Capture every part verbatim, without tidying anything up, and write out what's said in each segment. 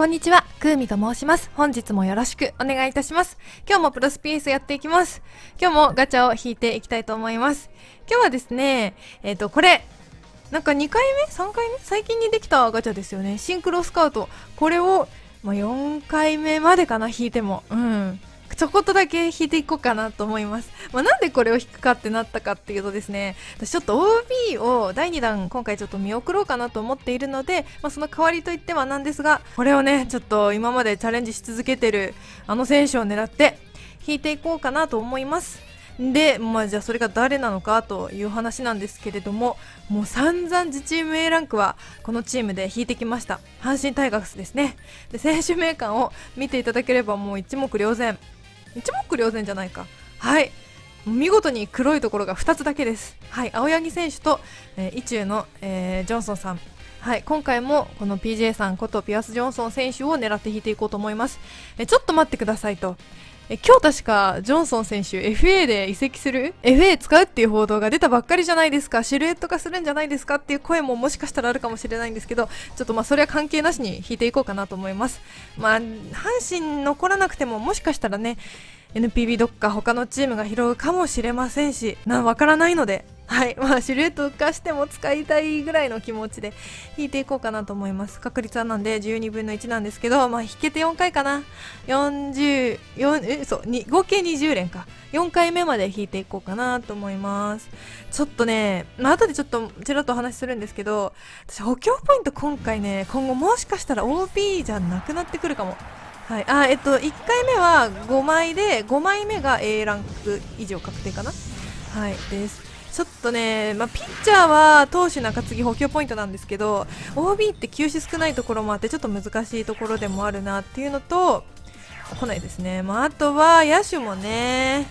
こんにちは、くーみと申します。本日もよろしくお願いいたします。今日もプロスピースやっていきます。今日もガチャを引いていきたいと思います。今日はですね、えっと、これ、なんかにかいめ ?さん 回目最近にできたガチャですよね。シンクロスカウト。これを、まあ、よんかいめまでかな、引いても。うん。ちょこっとだけ引いていこうかなと思います。まあ、なんでこれを引くかってなったかっていうとですね、私ちょっと オービー をだいにだん今回ちょっと見送ろうかなと思っているので、まあ、その代わりといってはなんですが、これをね、ちょっと今までチャレンジし続けてるあの選手を狙って引いていこうかなと思います。で、まあ、じゃあそれが誰なのかという話なんですけれども、もう散々自チーム A ランクはこのチームで引いてきました。阪神タイガースですね。で、選手名鑑を見ていただければもう一目瞭然。一目瞭然じゃないか。はい。見事に黒いところがふたつだけです。はい。青柳選手と、えー、イチューの、えー、ジョンソンさん。はい。今回もこの ピージェー さんことピアス・ジョンソン選手を狙って引いていこうと思います。えー、ちょっと待ってくださいと。えー、今日確かジョンソン選手 エフエー で移籍する ?エフエー 使うっていう報道が出たばっかりじゃないですか。シルエット化するんじゃないですかっていう声ももしかしたらあるかもしれないんですけど、ちょっとまあそれは関係なしに引いていこうかなと思います。まあ、阪神残らなくてももしかしたらね、エヌピービー どっか他のチームが拾うかもしれませんし、なんわからないので、はい。まあ、シルエット化しても使いたいぐらいの気持ちで引いていこうかなと思います。確率はなんでじゅうにぶんのいちなんですけど、まあ、引けてよんかいかな。よんじゅう、よん、え、そう、に、合計にじゅうれんか。よんかいめまで引いていこうかなと思います。ちょっとね、まあ、後でちょっとちらっとお話しするんですけど、私補強ポイント今回ね、今後もしかしたら オービー じゃなくなってくるかも。はい、あえっと、いっかいめはごまいでごまいめが A ランク以上確定かな、はい、ですちょっとね、まあ、ピッチャーは投手中継ぎ補強ポイントなんですけど オービー って球種少ないところもあってちょっと難しいところでもあるなっていうのと来ないですね、まあ、あとは野手もね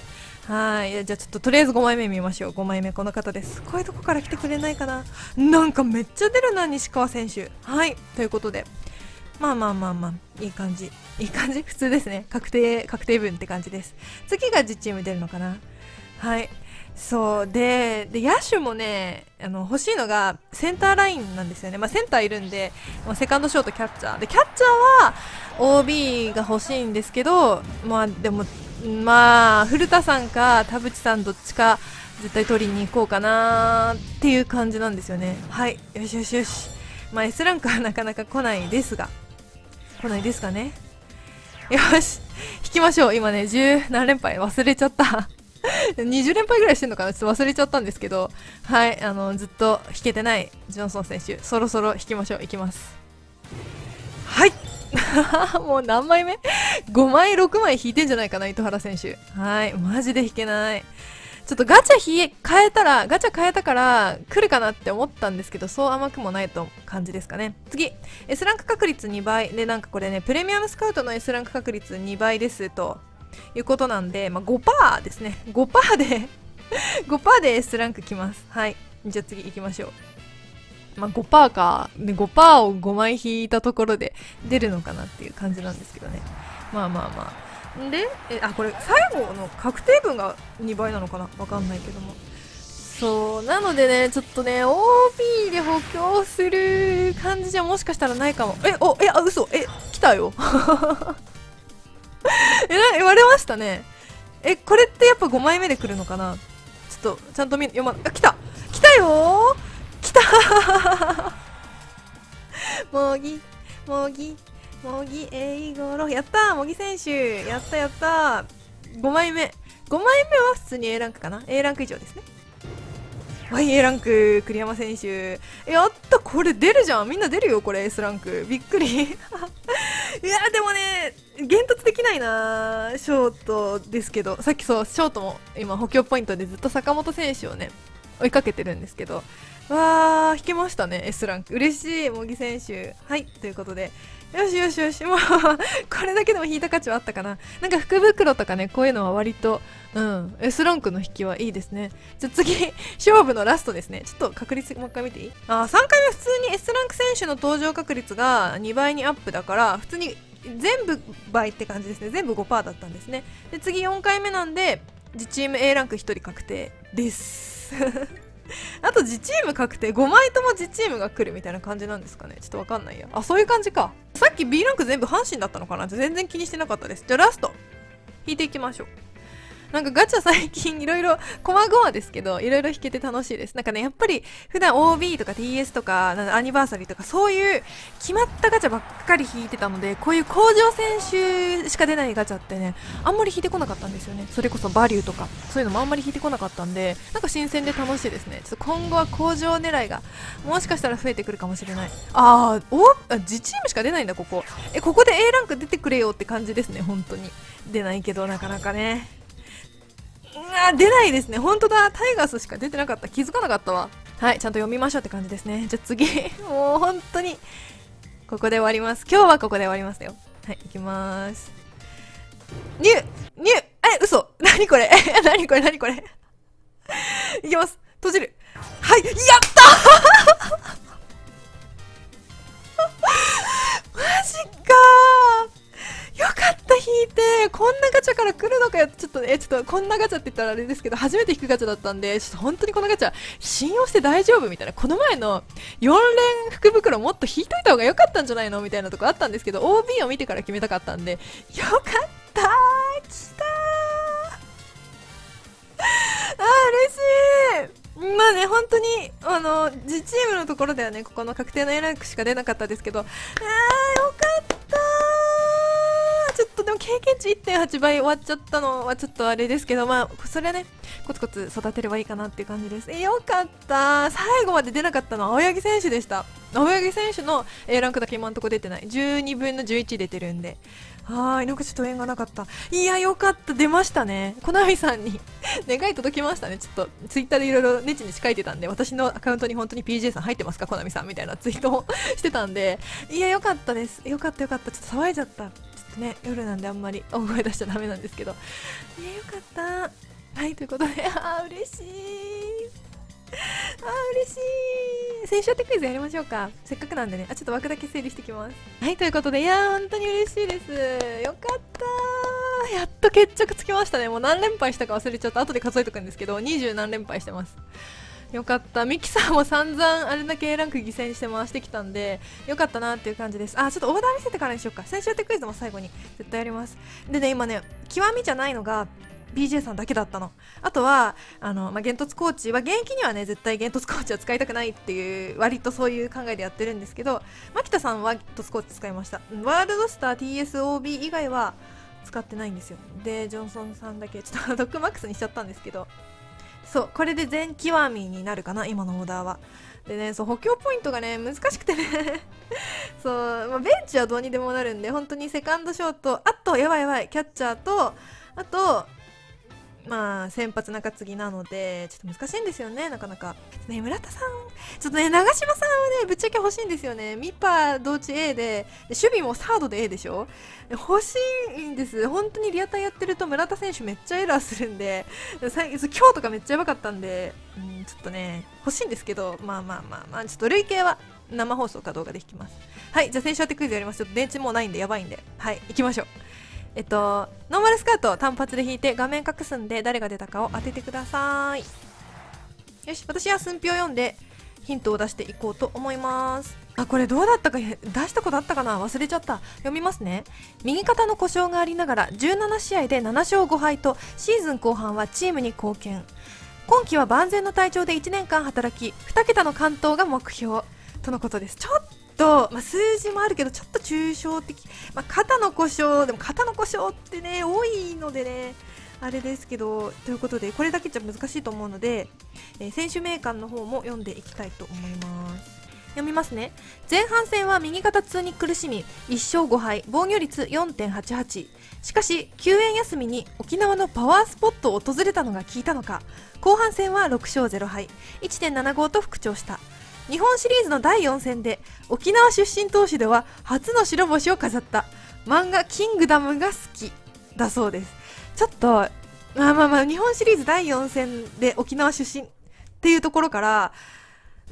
はいじゃあちょっととりあえずごまいめ見ましょうごまいめこの方ですこういうとこから来てくれないかななんかめっちゃ出るな西川選手はいということでまあまあまあまあ、いい感じ。いい感じ普通ですね。確定、確定分って感じです。次がじチーム出るのかなはい。そう。で、で、野手もね、あの、欲しいのがセンターラインなんですよね。まあ、センターいるんで、まあ、セカンドショートキャッチャー。で、キャッチャーは オービー が欲しいんですけど、まあ、でも、まあ、古田さんか田淵さんどっちか絶対取りに行こうかなーっていう感じなんですよね。はい。よしよしよし。まあ、S ランクはなかなか来ないですが。来ないですかね。よし。引きましょう。今ね、じゅうなんれんぱい忘れちゃった。にじゅうれんぱいぐらいしてんのかなちょっと忘れちゃったんですけど。はい。あの、ずっと引けてないジョンソン選手。そろそろ引きましょう。いきます。はい。もう何枚目 ?ごまい、ろくまい引いてんじゃないかな、糸原選手。はい。マジで引けない。ちょっとガチャ引え変えたら、ガチャ変えたから来るかなって思ったんですけど、そう甘くもないと感じですかね。次、S ランク確率にばいで、なんかこれね、プレミアムスカウトの S ランク確率にばいですということなんで、まあ、ごパーセント ですね。ごパーセント で、ごパーセント で S ランク来ます。はい。じゃあ次行きましょう。まあ、ごパーセント か、で ごパーセント をごまい引いたところで出るのかなっていう感じなんですけどね。まあまあまあ。でえあこれ最後の確定分がにばいなのかなわかんないけどもそうなのでねちょっとね オービー で補強する感じじゃもしかしたらないかもえおえあ嘘え来たよえ割れましたねえこれってやっぱごまいめで来るのかなちょっとちゃんと見読まあ来た来たよ来たもぎもぎ茂木英五郎やったー茂木選手やったやったーごまいめごまいめは普通に A ランクかな A ランク以上ですねはい A ランク栗山選手やったこれ出るじゃんみんな出るよこれ S ランクびっくりいやでもね現突できないなーショートですけどさっきそうショートも今補強ポイントでずっと坂本選手をね追いかけてるんですけどわー引けましたね S ランク嬉しい茂木選手はいということでよしよしよし、もう、これだけでも引いた価値はあったかな。なんか福袋とかね、こういうのは割と、うん、S ランクの引きはいいですね。じゃあ次、勝負のラストですね。ちょっと確率もう一回見ていい？あ、さんかいめは普通に S ランク選手の登場確率がにばいにアップだから、普通に全部倍って感じですね。全部 ごパーセント だったんですね。で、次よんかいめなんで、自チーム A ランクひとり確定です。あと自チーム確定ごまいとも自チームが来るみたいな感じなんですかね。ちょっとわかんないや。あ、そういう感じか。さっき B ランク全部阪神だったのかなって全然気にしてなかったです。じゃあラスト引いていきましょう。なんかガチャ最近いろいろこまごまですけどいろいろ引けて楽しいです。なんかねやっぱり普段 オービー とか ティーエス とかアニバーサリーとかそういう決まったガチャばっかり引いてたのでこういう工場選手しか出ないガチャってねあんまり引いてこなかったんですよね。それこそバリューとかそういうのもあんまり引いてこなかったんでなんか新鮮で楽しいですね。ちょっと今後は工場狙いがもしかしたら増えてくるかもしれない。あー、おあ自チームしか出ないんだここ。えここで A ランク出てくれよって感じですね。本当に出ないけどなかなかねあ出ないですね。本当だ、タイガースしか出てなかった。気づかなかったわ。はい、ちゃんと読みましょうって感じですね。じゃあ次、もう本当にここで終わります。今日はここで終わりますよ。はい、いきまーす。ニューニューえ、嘘何これ何これ何これいきます。閉じる。はい、やったーマジかーよかった引いてこんなガチャから来るのかよ。ちょっとねちょっとこんなガチャって言ったらあれですけど初めて引くガチャだったんでちょっと本当にこのガチャ信用して大丈夫みたいな。この前のよん連福袋もっと引いといた方が良かったんじゃないのみたいなとこあったんですけど オービー を見てから決めたかったんでよかったー来たーあー嬉しい。まあね本当にあの自チームのところではねここの確定の A ランクしか出なかったですけどあーよかった経験値 いってんはち 倍終わっちゃったのはちょっとあれですけどまあそれはねコツコツ育てればいいかなっていう感じです。えよかった最後まで出なかったのは青柳選手でした。青柳選手の A ランクだけ今んとこ出てない。じゅうにぶんのじゅういち出てるんではーいなんかちょっと縁がなかった。いやよかった出ましたね。コナミさんに願い届きましたね。ちょっとツイッターでいろいろネチネチ書いてたんで私のアカウントに本当に ピージェー さん入ってますかコナミさんみたいなツイートをしてたんでいやよかったですよかったよかった。ちょっと騒いじゃったね、夜なんであんまり大声出しちゃダメなんですけど、ね、よかったはいということであー嬉しいあー嬉しい選手当てクイズやりましょうか。せっかくなんでねあちょっと枠だけ整理してきます。はいということでいやー本当に嬉しいですよかったーやっと決着つきましたね。もう何連敗したか忘れちゃった後で数えとくんですけどにじゅうなんれんぱいしてます。よかったミキさんも散々あれだけ A ランク犠牲にして回してきたんでよかったなっていう感じです。あちょっとオーダー見せてからにしようか。選手当てクイズも最後に絶対やります。でね今ね極みじゃないのが ピージェー さんだけだったの。あとはあの、まあ、ゲントツコーチは現役にはね絶対ゲントツコーチは使いたくないっていう割とそういう考えでやってるんですけど牧田さんはゲントツコーチ使いました。ワールドスター ティーエスオービー 以外は使ってないんですよ。でジョンソンさんだけちょっとドッグマックスにしちゃったんですけどそうこれで全極みになるかな今のオーダーは。でねそう補強ポイントがね難しくてねそう、まあ、ベンチはどうにでもなるんで本当にセカンドショートあとやばいやばいキャッチャーとあとまあ先発中継ぎなのでちょっと難しいんですよねなかなか。ね村田さんちょっとね長嶋さんはねぶっちゃけ欲しいんですよね。ミパ同値 A で, で守備もサードで A でしょ欲しいんです。本当にリアタイやってると村田選手めっちゃエラーするんで最今日とかめっちゃやばかったんで、うん、ちょっとね欲しいんですけどまあまあまあまあちょっと累計は生放送か動画で引きます。はいじゃあ選手当てクイズやります。ちょっと電池もうないんでやばいんではい行きましょう。えっと、ノーマルスカートを単発で引いて画面隠すんで誰が出たかを当ててください。よし私は寸評を読んでヒントを出していこうと思います。あこれどうだったか出したことあったかな忘れちゃった。読みますね。右肩の故障がありながらじゅうななしあいでななしょうごはいとシーズン後半はチームに貢献。今季は万全の体調でいちねんかん働きにけたの完投が目標とのことです。ちょっととまあ、数字もあるけどちょっと抽象的、まあ、肩の故障でも肩の故障ってね多いのでねあれですけどということでこれだけじゃ難しいと思うので、えー、選手名鑑の方も読んでいきたいと思います。読みますね。前半戦は右肩痛に苦しみいっしょうごはい防御率 よんてんはちはち しかし休園休みに沖縄のパワースポットを訪れたのが効いたのか後半戦はろくしょうぜろはい いってんななご と復調した。日本シリーズのだいよんせんで沖縄出身投手では初の白星を飾った漫画「キングダム」が好きだそうです。ちょっとまあまあまあ日本シリーズだいよんせんで沖縄出身っていうところから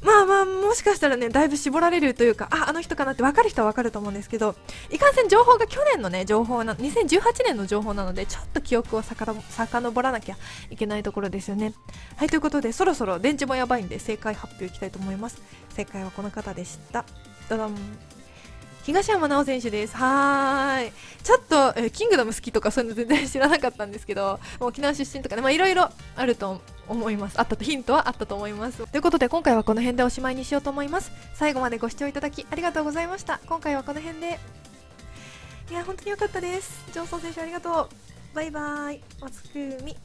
まあまあもしかしたらねだいぶ絞られるというか、ああの人かなって分かる人は分かると思うんですけど、いかんせん情報が去年のね情報なにせんじゅうはちねんの情報なので、ちょっと記憶をさかのぼらなきゃいけないところですよね。はい、ということでそろそろ電池もやばいんで正解発表いきたいと思います。正解はこの方でした。どどん、東山奈緒選手です。はーい、ちょっと、えー、キングダム好きとかそういうの全然知らなかったんですけど、沖縄出身とかね、まあいろいろあると思います。あったとヒントはあったと思います。ということで今回はこの辺でおしまいにしようと思います。最後までご視聴いただきありがとうございました。今回はこの辺で、いや本当に良かったです。ジョンソン選手ありがとう。バイバーイ。おつくみ。